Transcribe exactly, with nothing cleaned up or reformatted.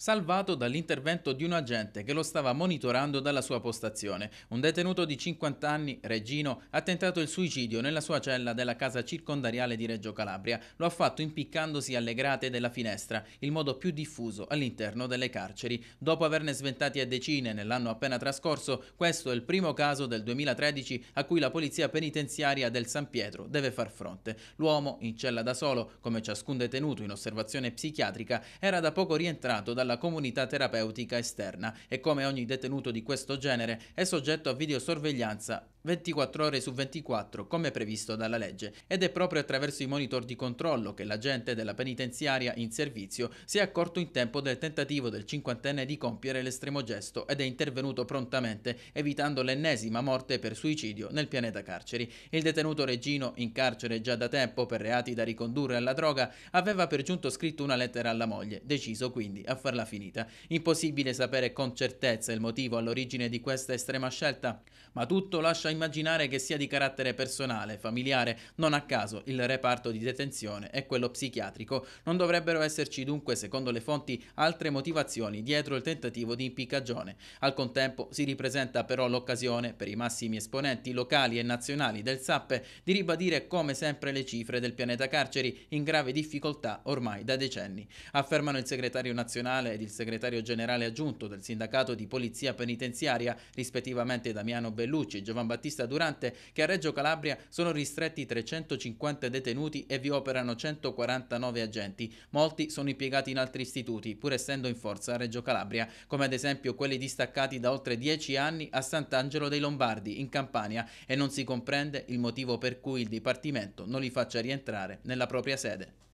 salvato dall'intervento di un agente che lo stava monitorando dalla sua postazione. Un detenuto di cinquanta anni, Regino, ha tentato il suicidio nella sua cella della casa circondariale di Reggio Calabria. Lo ha fatto impiccandosi alle grate della finestra, il modo più diffuso all'interno delle carceri. Dopo averne sventati a decine nell'anno appena trascorso, questo è il primo caso del duemilatredici a cui la polizia penitenziaria del San Pietro deve far fronte. L'uomo, in cella da solo, come ciascun detenuto in osservazione psichiatrica, era da poco rientrato dalla comunità terapeutica esterna e, come ogni detenuto di questo genere, è soggetto a videosorveglianza ventiquattro ore su ventiquattro come previsto dalla legge, ed è proprio attraverso i monitor di controllo che l'agente della penitenziaria in servizio si è accorto in tempo del tentativo del cinquantenne di compiere l'estremo gesto ed è intervenuto prontamente, evitando l'ennesima morte per suicidio nel pianeta carceri. Il detenuto Regino, in carcere già da tempo per reati da ricondurre alla droga, aveva per giunto scritto una lettera alla moglie, deciso quindi a farla finita. Impossibile sapere con certezza il motivo all'origine di questa estrema scelta, ma tutto lascia immaginare che sia di carattere personale, familiare. Non a caso il reparto di detenzione è quello psichiatrico. Non dovrebbero esserci dunque, secondo le fonti, altre motivazioni dietro il tentativo di impiccagione. Al contempo si ripresenta però l'occasione per i massimi esponenti locali e nazionali del Sappe di ribadire come sempre le cifre del pianeta carceri, in grave difficoltà ormai da decenni. Affermano il segretario nazionale ed il segretario generale aggiunto del sindacato di polizia penitenziaria, rispettivamente Damiano Bellucci e GiovanBattista Durante, che a Reggio Calabria sono ristretti trecentocinquanta detenuti e vi operano centoquarantanove agenti. Molti sono impiegati in altri istituti, pur essendo in forza a Reggio Calabria, come ad esempio quelli distaccati da oltre dieci anni a Sant'Angelo dei Lombardi, in Campania, e non si comprende il motivo per cui il Dipartimento non li faccia rientrare nella propria sede.